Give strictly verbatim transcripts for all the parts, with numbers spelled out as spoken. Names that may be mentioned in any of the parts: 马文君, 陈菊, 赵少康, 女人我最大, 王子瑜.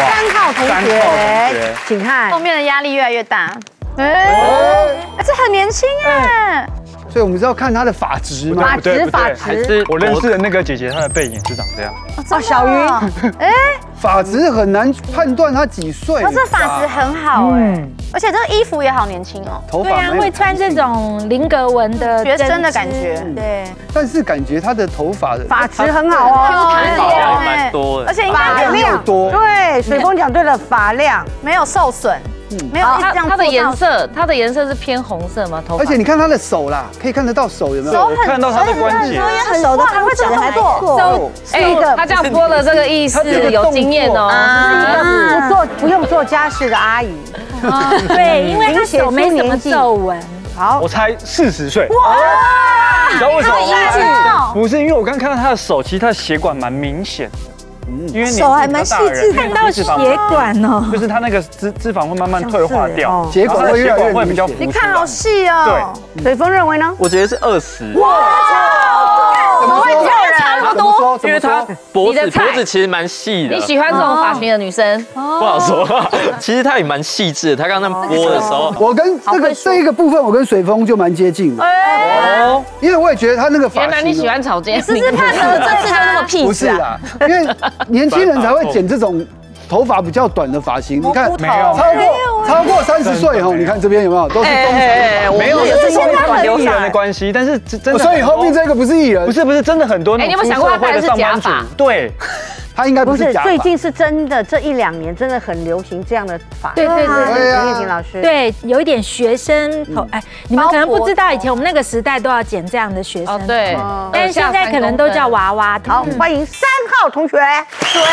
三号同学，请看后面的压力越来越大。哎，这很年轻哎。所以我们是要看他的发质嘛？发质，发质。我认识的那个姐姐，她的背影是长这样。哦，小云。哎，发质很难判断她几岁。她这发质很好哎，而且这个衣服也好年轻哦。头发。对啊，会穿这种菱格纹的学生的感觉。对。但是感觉她的头发的发质很好哦，发量蛮多的，而且应该发量多。对，水风讲对了，发量没有受损。 没有，它的颜色，它的颜色是偏红色吗？头发。而且你看他的手啦，可以看得到手有没有？手很，看到他的关节，手的他会怎么做？手，哎，他这样播了这个意思，有经验哦。啊，不做不用做家事的阿姨。对，因为他手没什么皱纹。好，我猜四十岁。哇，你知道为什么？不是因为我刚看到他的手，其实他的血管蛮明显的。 因为手还蛮细致，看到血管哦，就是它那个脂脂肪会慢慢退化掉，血管会越来越明显。你看好细哦。对，水峰认为呢？我觉得是二十。哇，怎么会这样？差不多，因为它脖子脖子其实蛮细的。你喜欢这种发型的女生？不好说，其实她也蛮细致。她刚刚播的时候，我跟这个这一个部分，我跟水峰就蛮接近的。哦，因为我也觉得她那个发型。原来你喜欢草尖，是不是怕得这次就那么屁？不是啦，因为。 年轻人才会剪这种头发比较短的发型，你看，超过超过三十岁哦，你看这边有没有都是中长，没有，是因为流行的关系，但是真的，所以后面这个不是艺人，不是不是真的很多那种出社会的上班族，对。 他应该不是，最近是真的，这一两年真的很流行这样的发型。对对对，林燕婷老师，对，有一点学生头，哎，你们可能不知道，以前我们那个时代都要剪这样的学生，对，但是现在可能都叫娃娃头。好，欢迎三号同学，谁呢？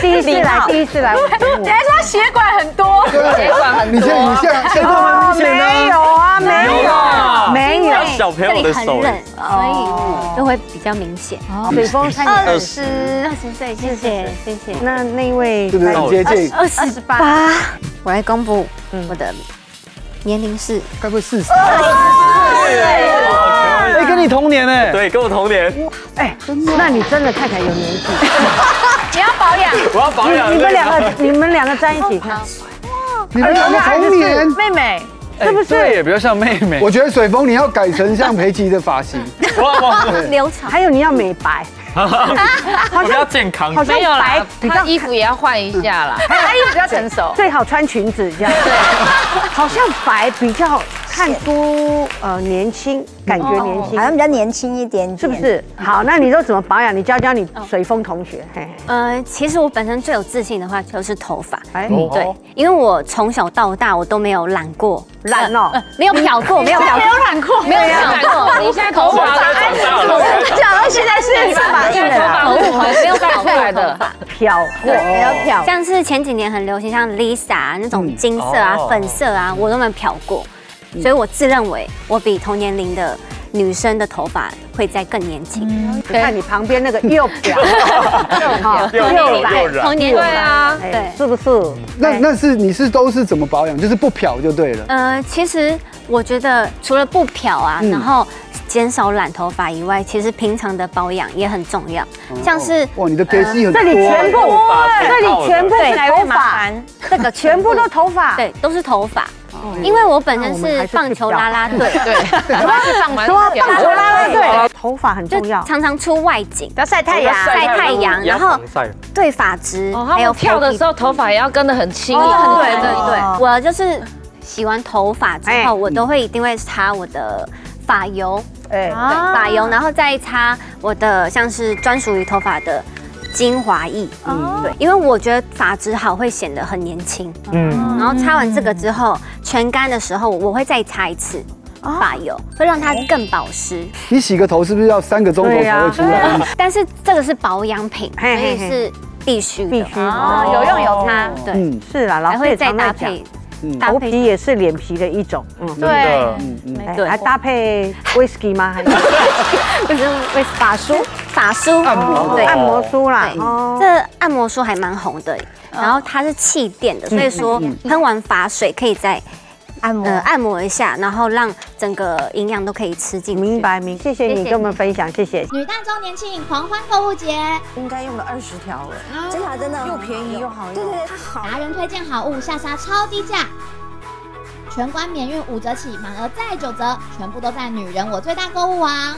第一次来，第一次来，你还说他血管很多，血管很多，你现你现在多明显啊？没有啊，没有，没有，小朋友的手，所以都会比较明显。水峰才二十二十岁，谢谢谢谢。那那位是不是很接近二十八？我来公布我的年龄是，该不会四十？ 哎，跟你同年哎，对，跟我同年。哎，那你真的看起来有年纪。你要保养，我要保养。你们两个，你们两个在一起看，你们两个同年，妹妹是不是？对，也比较像妹妹。我觉得水峰你要改成像裴吉的发型，留长，还有你要美白，好像要健康，好像没有啦，他衣服也要换一下啦，他衣服比较成熟，最好穿裙子这样。好像白比较。 看出呃年轻，感觉年轻，好像比较年轻一点，是不是？好，那你都怎么保养？你教教你水峰同学。呃，其实我本身最有自信的话就是头发，对，因为我从小到大我都没有染过，染哦，没有漂过，没有漂过，没有染过，没有染过。你现在头发，讲到现在是头发硬了，没有漂过的，漂过，没有漂。像是前几年很流行像 Lisa 那种金色啊、粉色啊，我都没漂过。 所以我自认为我比同年龄的女生的头发会再更年轻。你看你旁边那个又漂亮，又染，同年龄啊，对，是不是？那那是你是都是怎么保养？就是不漂就对了。呃，其实我觉得除了不漂啊，然后减少染头发以外，其实平常的保养也很重要。像是哇，你的根系很多，这里全部，这里全部是头发，这个全部都头发，对，都是头发。 因为我本身是棒球啦啦队，对，棒球啦啦队，头发很重要，常常出外景，要晒太阳，晒太阳，然后对发质，还有跳的时候头发也要跟得很轻，对对对，我就是洗完头发之后，我都会一定会擦我的发油，哎，发油，然后再擦我的像是专属于头发的。 精华液，嗯，对，因为我觉得发质好会显得很年轻，嗯，然后擦完这个之后，全干的时候我会再擦一次发油，会让它更保湿。你洗个头是不是要三个钟头才会出来？但是这个是保养品，所以是必须必须啊，有用有擦，对，是啦，然后会再搭配。 头皮也是脸皮的一种，嗯，对，对，还搭配 whisky 吗？还是不是法梳？法梳，按摩，对，按摩梳啦。这按摩梳还蛮红的，然后它是气垫的，所以说喷完发水可以再按摩、呃，按摩一下，然后让整个营养都可以吃进去。明白，明白，谢谢你跟我们分享，谢谢。女蛋周年庆狂欢购物节，应该用了二十条了，嗯、真的真的又便宜又好用。对对对，好，达人推荐好物下杀超低价，全馆免运五折起，满额再九折，全部都在女人我最大购物网。